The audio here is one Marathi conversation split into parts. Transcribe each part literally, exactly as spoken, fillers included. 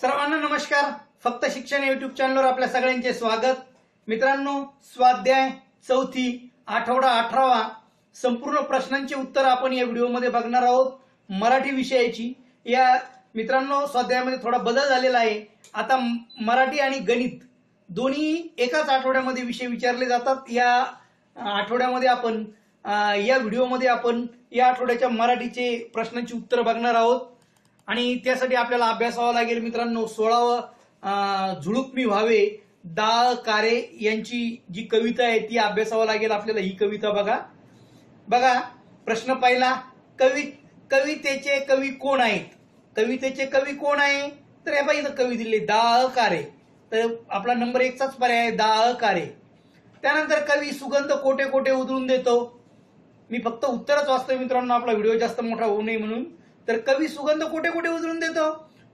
सर्वांना नमस्कार. फक्त शिक्षण युट्यूब चॅनलवर आपल्या सगळ्यांचे स्वागत. मित्रांनो, स्वाध्याय चौथी आठवडा अठरावा संपूर्ण प्रश्नांची उत्तर आपण या व्हिडिओमध्ये बघणार आहोत मराठी विषयाची. या मित्रांनो, स्वाध्यायामध्ये थोडा बदल झालेला आहे. आता मराठी आणि गणित दोन्ही एकाच आठवड्यामध्ये विषय विचारले जातात. या आठवड्यामध्ये आपण या व्हिडिओमध्ये आपण या आठवड्याच्या मराठीचे प्रश्नांची उत्तर बघणार आहोत आणि त्यासाठी आपल्याला अभ्यासावा लागेल. मित्रांनो, सोळावं झुळूक मी व्हावे दा कारे यांची जी कविता आहे ती अभ्यासावा लागेल आपल्याला. ही कविता बघा बघा प्रश्न पहिला, कवि कवितेचे कवी कोण आहेत? कवितेचे कवी कोण आहे? तर हे बघा, कवी दिले दा कारे, तर आपला नंबर एकचाच पर्याय आहे दा कारे. त्यानंतर कवी सुगंध कोठे कोठे उधळून देतो. मी फक्त उत्तरच वाचतोय मित्रांनो, आपला व्हिडिओ जास्त मोठा होऊ नये म्हणून. तर कवी सुगंध कुठे कुठे उधळून देतो?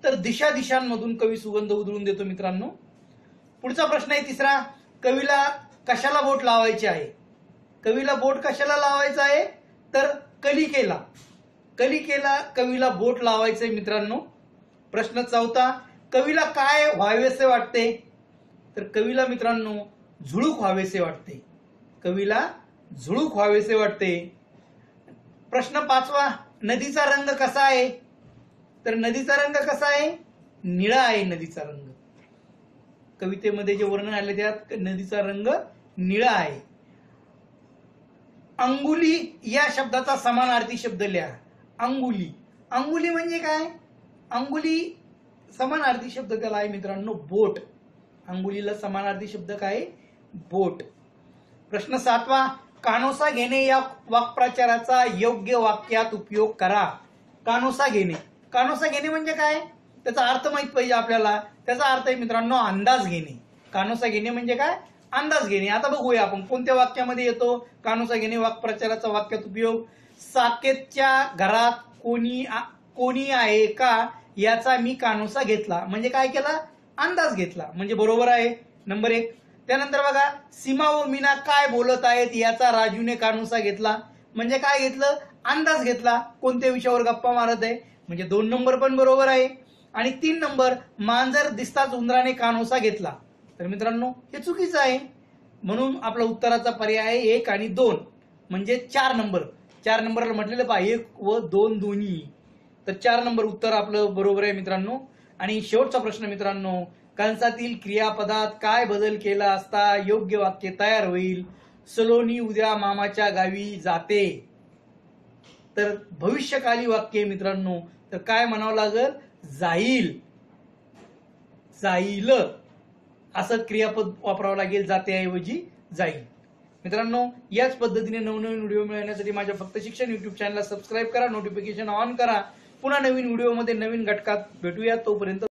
तर दिशा दिशांमधून कवी सुगंध उधळून देतो मित्रांनो. पुढचा प्रश्न आहे तिसरा, कवीला कशाला बोट लावायचे आहे? कवीला बोट कशाला लावायचं आहे? तर कलिकेला कलिकेला कवीला बोट लावायचं आहे मित्रांनो. प्रश्न चौथा, कवीला काय व्हावेसे वाटते? तर कवीला मित्रांनो झुळूक व्हावेसे वाटते. कवीला झुळूक व्हावेसे वाटते. प्रश्न पाचवा, नदीचा रंग कसा आहे? तर नदीचा रंग कसा आहे? निळा आहे नदीचा रंग. कवितेमध्ये जे वर्णन आले त्यात नदीचा रंग निळा आहे. अंगुली या शब्दाचा समानार्थी शब्द लिहा. अंगुली अंगुली म्हणजे काय? अंगुली समानार्थी शब्द त्याला आहे मित्रांनो बोट. अंगुलीला समानार्थी शब्द काय? बोट. प्रश्न सातवा, कानोसा घेणे या वाक्प्रचाराचा योग्य वाक्यात उपयोग करा. कानोसा घेणे कानोसा घेणे म्हणजे काय? त्याचा अर्थ माहित पाहिजे आपल्याला. त्याचा अर्थ आहे मित्रांनो अंदाज घेणे. कानोसा घेणे म्हणजे काय? अंदाज घेणे. आता बघूया आपण कोणत्या वाक्यामध्ये येतो कानोसा घेणे वाक्प्रचाराचा वाक्यात उपयोग. साकेतच्या घरात कोणी कोणी आहे का याचा मी कानोसा घेतला. म्हणजे काय केला? अंदाज घेतला. म्हणजे बरोबर आहे नंबर एक. त्यानंतर बघा, सीमा व मीना काय बोलत आहेत याचा राजूने कानोसा घेतला. म्हणजे काय घेतलं? अंदाज घेतला कोणत्या विषयावर गप्पा मारत आहे. म्हणजे दोन नंबर पण बरोबर आहे. आणि तीन नंबर, मांजर दिसताच उंदराने कानोसा घेतला. तर मित्रांनो हे चुकीचं आहे म्हणून आपला उत्तराचा पर्याय आहे एक आणि दोन. म्हणजे चार नंबर चार नंबरला म्हटलेलं पहा एक व दोन दोन्ही. तर चार नंबर उत्तर आपलं बरोबर आहे मित्रांनो. आणि शेवटचा प्रश्न मित्रांनो, कंसातील क्रियापदात काय बदल केला असता योग्य वाक्य तयार होईल? सलोनी उद्या मामाच्या गावी जाते. तर भविष्यकाली वाक्य मित्रांनो, तर काय म्हणावं लागल? जाईल जाईल असं क्रियापद वापरावं लागेल जातेऐवजी जाईल. मित्रांनो, याच पद्धतीने नवनवीन व्हिडिओ मिळवण्यासाठी माझ्या फक्त शिक्षण युट्यूब चॅनलला सबस्क्राईब करा, नोटिफिकेशन ऑन करा. पुन्हा नवीन व्हिडिओमध्ये नवीन घटकात भेटूया. तोपर्यंत